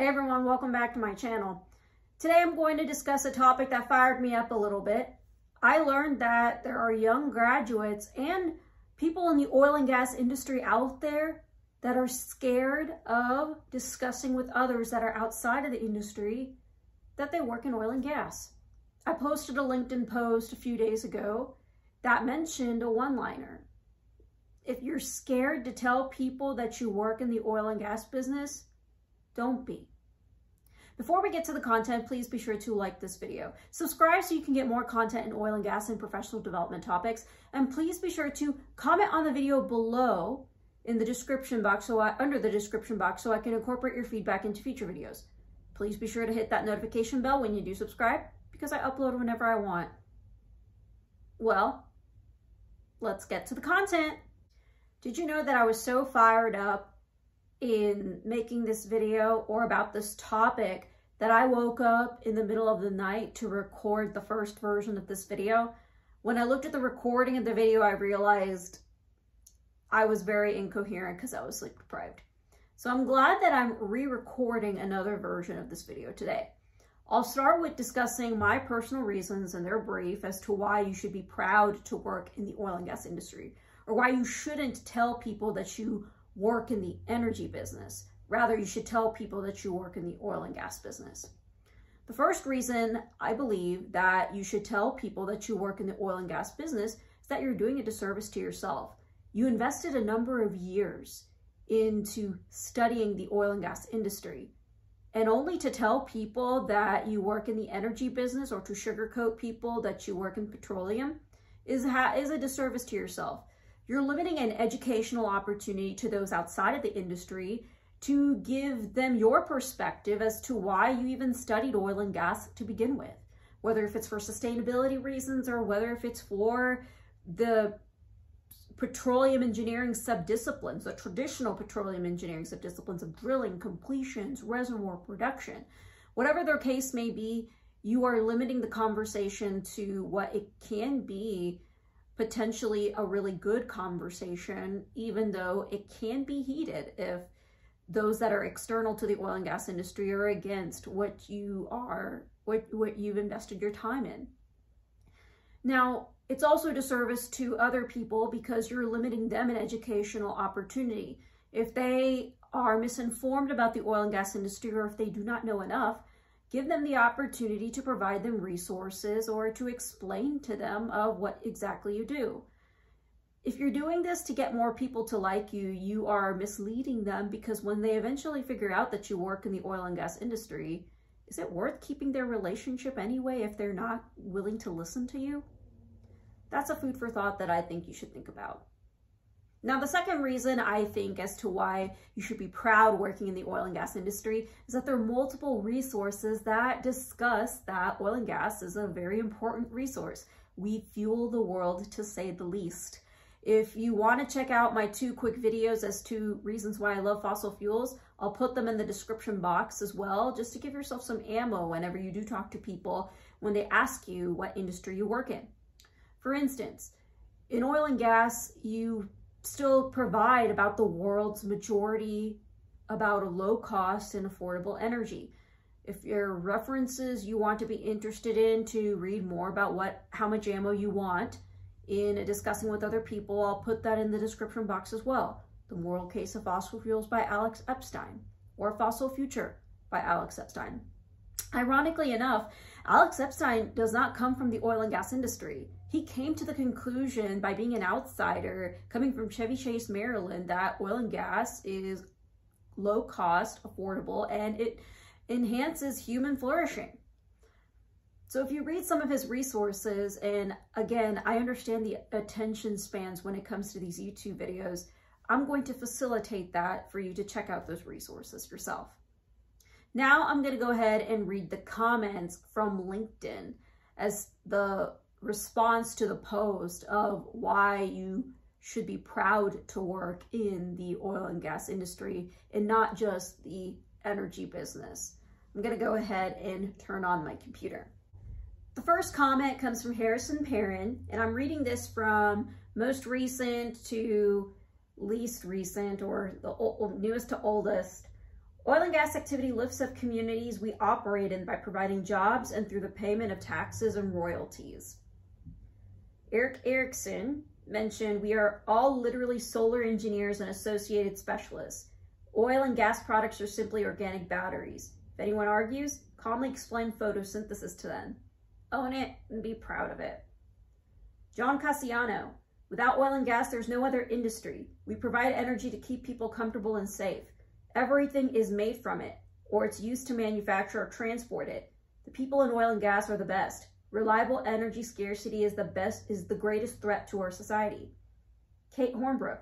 Hey everyone, welcome back to my channel. Today I'm going to discuss a topic that fired me up a little bit. I learned that there are young graduates and people in the oil and gas industry out there that are scared of discussing with others that are outside of the industry that they work in oil and gas. I posted a LinkedIn post a few days ago that mentioned a one-liner. If you're scared to tell people that you work in the oil and gas business, don't be. Before we get to the content, please be sure to like this video. Subscribe so you can get more content in oil and gas and professional development topics. And please be sure to comment on the video below in the description box, so I can incorporate your feedback into future videos. Please be sure to hit that notification bell when you do subscribe, because I upload whenever I want. Well, let's get to the content. Did you know that I was so fired up in making this video or about this topic that I woke up in the middle of the night to record the first version of this video? When I looked at the recording of the video, I realized I was very incoherent because I was sleep deprived. So I'm glad that I'm re-recording another version of this video today. I'll start with discussing my personal reasons, and they're brief, as to why you should be proud to work in the oil and gas industry, or why you shouldn't tell people that you work in the energy business. Rather, you should tell people that you work in the oil and gas business. The first reason I believe that you should tell people that you work in the oil and gas business is that you're doing a disservice to yourself. You invested a number of years into studying the oil and gas industry, and only to tell people that you work in the energy business, or to sugarcoat people that you work in petroleum, is a disservice to yourself. You're limiting an educational opportunity to those outside of the industry to give them your perspective as to why you even studied oil and gas to begin with, whether if it's for sustainability reasons or whether if it's for the petroleum engineering subdisciplines, the traditional petroleum engineering subdisciplines of drilling, completions, reservoir production. Whatever their case may be, you are limiting the conversation to what it can be, potentially a really good conversation, even though it can be heated if those that are external to the oil and gas industry are against what you've invested your time in. Now, it's also a disservice to other people because you're limiting them an educational opportunity. If they are misinformed about the oil and gas industry, or if they do not know enough, give them the opportunity to provide them resources or to explain to them of what exactly you do. If you're doing this to get more people to like you, you are misleading them, because when they eventually figure out that you work in the oil and gas industry, is it worth keeping their relationship anyway if they're not willing to listen to you? That's a food for thought that I think you should think about. Now, the second reason I think as to why you should be proud working in the oil and gas industry is that there are multiple resources that discuss that oil and gas is a very important resource. We fuel the world, to say the least. If you want to check out my two quick videos as to reasons why I love fossil fuels, I'll put them in the description box as well, just to give yourself some ammo whenever you do talk to people when they ask you what industry you work in. For instance, in oil and gas, you still provide about the world's majority about a low cost and affordable energy. If your references you want to be interested in to read more about how much ammo you want in discussing with other people, I'll put that in the description box as well. The Moral Case of Fossil Fuels by Alex Epstein, or Fossil Future by Alex Epstein. Ironically enough, Alex Epstein does not come from the oil and gas industry. He came to the conclusion by being an outsider, coming from Chevy Chase, Maryland, that oil and gas is low cost, affordable, and it enhances human flourishing. So if you read some of his resources, and again, I understand the attention spans when it comes to these YouTube videos, I'm going to facilitate that for you to check out those resources yourself. Now I'm going to go ahead and read the comments from LinkedIn as the response to the post of why you should be proud to work in the oil and gas industry and not just the energy business. I'm going to go ahead and turn on my computer. The first comment comes from Harrison Perrin, and I'm reading this from most recent to least recent, or the newest to oldest, Oil and gas activity lifts up communities we operate in by providing jobs and through the payment of taxes and royalties. Eric Erickson mentioned, we are all literally solar engineers and associated specialists. Oil and gas products are simply organic batteries. If anyone argues, calmly explain photosynthesis to them. Own it and be proud of it. John Cassiano, without oil and gas, there's no other industry. We provide energy to keep people comfortable and safe. Everything is made from it, or it's used to manufacture or transport it. The people in oil and gas are the best. Reliable energy scarcity is the greatest threat to our society. Kate Hornbrook,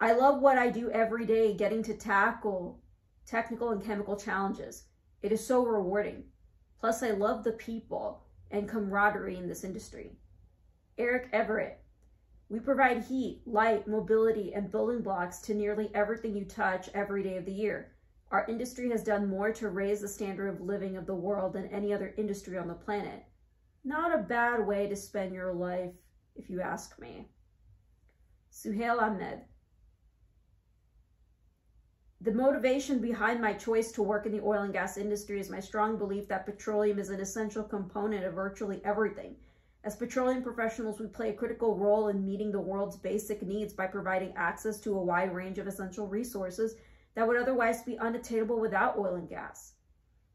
I love what I do every day, getting to tackle technical and chemical challenges. It is so rewarding. Plus, I love the people and camaraderie in this industry. Eric Everett, we provide heat, light, mobility, and building blocks to nearly everything you touch every day of the year. Our industry has done more to raise the standard of living of the world than any other industry on the planet. Not a bad way to spend your life, if you ask me. Suhail Ahmed, the motivation behind my choice to work in the oil and gas industry is my strong belief that petroleum is an essential component of virtually everything. As petroleum professionals, we play a critical role in meeting the world's basic needs by providing access to a wide range of essential resources that would otherwise be unattainable without oil and gas.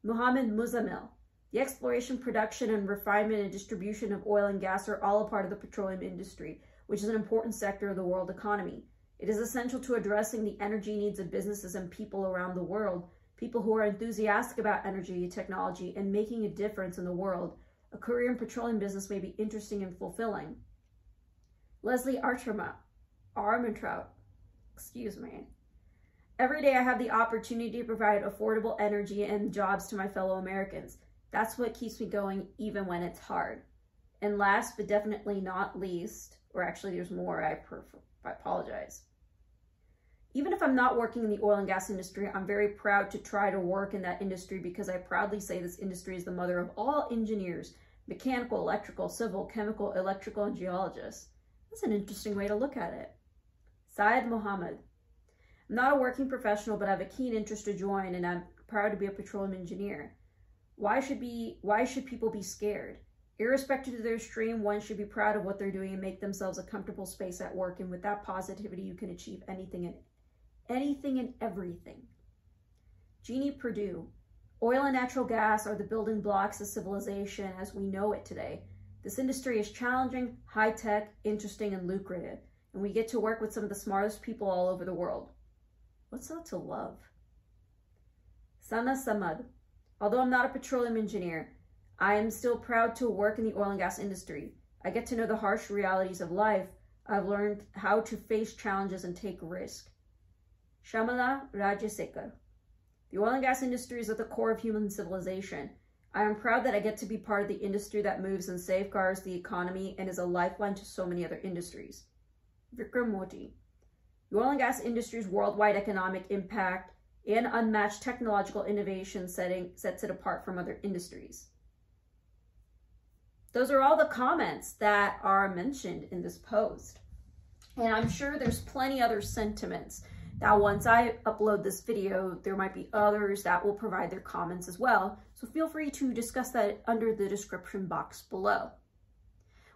Muhammad Muzamil, the exploration, production, and refinement and distribution of oil and gas are all a part of the petroleum industry, which is an important sector of the world economy. It is essential to addressing the energy needs of businesses and people around the world, people who are enthusiastic about energy, technology, and making a difference in the world. A career in petroleum business may be interesting and fulfilling. Leslie Archrama Armentrout, excuse me. Every day I have the opportunity to provide affordable energy and jobs to my fellow Americans. That's what keeps me going even when it's hard. And last but definitely not least, or actually there's more, I apologize. Even if I'm not working in the oil and gas industry, I'm very proud to try to work in that industry because I proudly say this industry is the mother of all engineers, mechanical, electrical, civil, chemical, electrical, and geologists. That's an interesting way to look at it. Syed Mohammed, I'm not a working professional, but I have a keen interest to join, and I'm proud to be a petroleum engineer. Why should people be scared? Irrespective of their stream, one should be proud of what they're doing and make themselves a comfortable space at work. And with that positivity, you can achieve anything and everything. Jeannie Perdue, oil and natural gas are the building blocks of civilization as we know it today. This industry is challenging, high-tech, interesting, and lucrative, and we get to work with some of the smartest people all over the world. What's not to love? Sana Samad, although I'm not a petroleum engineer, I am still proud to work in the oil and gas industry. I get to know the harsh realities of life. I've learned how to face challenges and take risks. Shamala Rajasekhar, the oil and gas industry is at the core of human civilization. I am proud that I get to be part of the industry that moves and safeguards the economy and is a lifeline to so many other industries. Vikram Oti, the oil and gas industry's worldwide economic impact and unmatched technological innovation sets it apart from other industries. Those are all the comments that are mentioned in this post. And I'm sure there's plenty other sentiments. Now, once I upload this video, there might be others that will provide their comments as well. So feel free to discuss that under the description box below.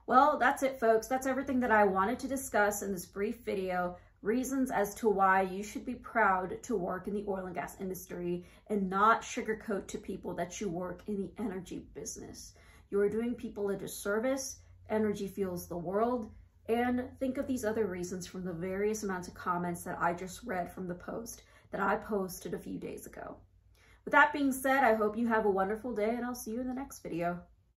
Well, that's it, folks. That's everything that I wanted to discuss in this brief video. Reasons as to why you should be proud to work in the oil and gas industry and not sugarcoat to people that you work in the energy business. You are doing people a disservice. Energy fuels the world. And think of these other reasons from the various amounts of comments that I just read from the post that I posted a few days ago. With that being said, I hope you have a wonderful day, and I'll see you in the next video.